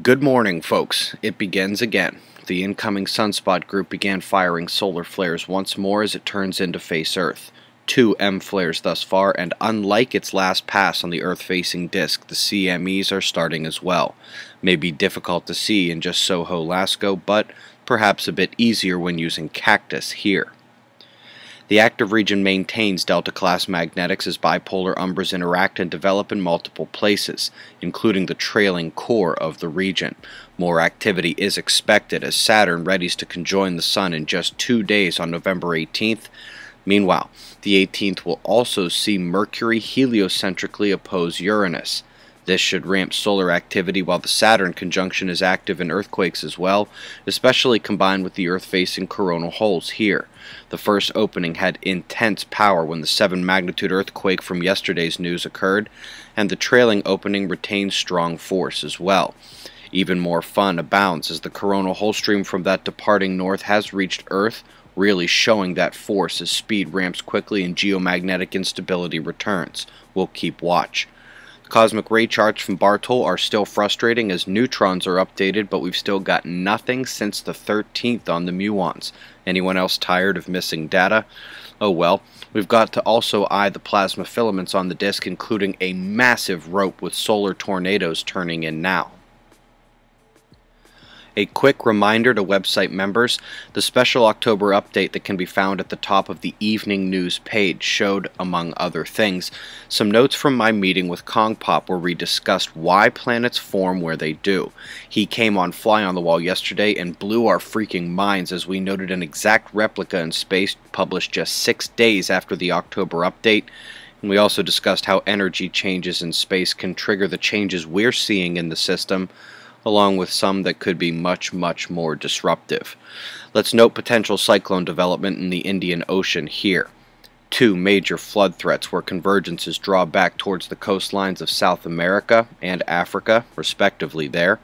Good morning, folks. It begins again. The incoming sunspot group began firing solar flares once more as it turns in to face Earth. 2 M flares thus far, and unlike its last pass on the Earth-facing disk, the CMEs are starting as well. May be difficult to see in just SOHO Lasco, but perhaps a bit easier when using Cactus here. The active region maintains Delta-class magnetics as bipolar umbras interact and develop in multiple places, including the trailing core of the region. More activity is expected as Saturn readies to conjoin the Sun in just 2 days on November 18th. Meanwhile, the 18th will also see Mercury heliocentrically oppose Uranus. This should ramp solar activity while the Saturn conjunction is active in earthquakes as well, especially combined with the Earth-facing coronal holes here. The first opening had intense power when the 7-magnitude earthquake from yesterday's news occurred, and the trailing opening retains strong force as well. Even more fun abounds as the coronal hole stream from that departing north has reached Earth, really showing that force as speed ramps quickly and geomagnetic instability returns. We'll keep watch. Cosmic ray charts from Bartol are still frustrating as neutrons are updated, but we've still got nothing since the 13th on the muons. Anyone else tired of missing data? Oh well, we've got to also eye the plasma filaments on the disk, including a massive rope with solar tornadoes turning in now. A quick reminder to website members, the special October update that can be found at the top of the evening news page showed, among other things, some notes from my meeting with Kongpop where we discussed why planets form where they do. He came on Fly on the Wall yesterday and blew our freaking minds as we noted an exact replica in space published just 6 days after the October update. And we also discussed how energy changes in space can trigger the changes we're seeing in the system, along with some that could be much, much more disruptive. Let's note potential cyclone development in the Indian Ocean here. 2 major flood threats where convergences draw back towards the coastlines of South America and Africa, respectively there.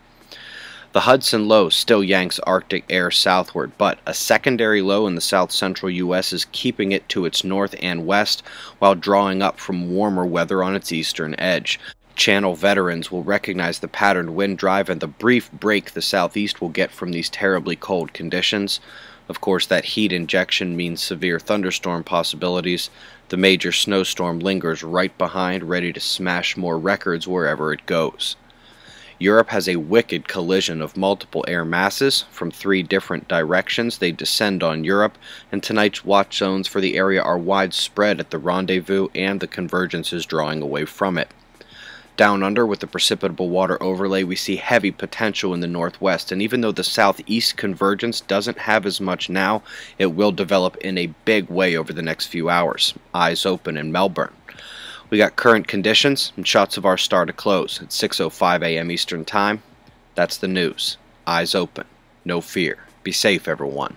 The Hudson low still yanks Arctic air southward, but a secondary low in the south-central U.S. is keeping it to its north and west while drawing up from warmer weather on its eastern edge. Channel veterans will recognize the patterned wind drive and the brief break the southeast will get from these terribly cold conditions. Of course, that heat injection means severe thunderstorm possibilities. The major snowstorm lingers right behind, ready to smash more records wherever it goes. Europe has a wicked collision of multiple air masses. From 3 different directions, they descend on Europe, and tonight's watch zones for the area are widespread at the rendezvous and the convergences drawing away from it. Down under, with the precipitable water overlay, we see heavy potential in the northwest, and even though the southeast convergence doesn't have as much now, it will develop in a big way over the next few hours. Eyes open in Melbourne. We got current conditions and shots of our star to close. It's 6:05 a.m. Eastern Time. That's the news. Eyes open. No fear. Be safe, everyone.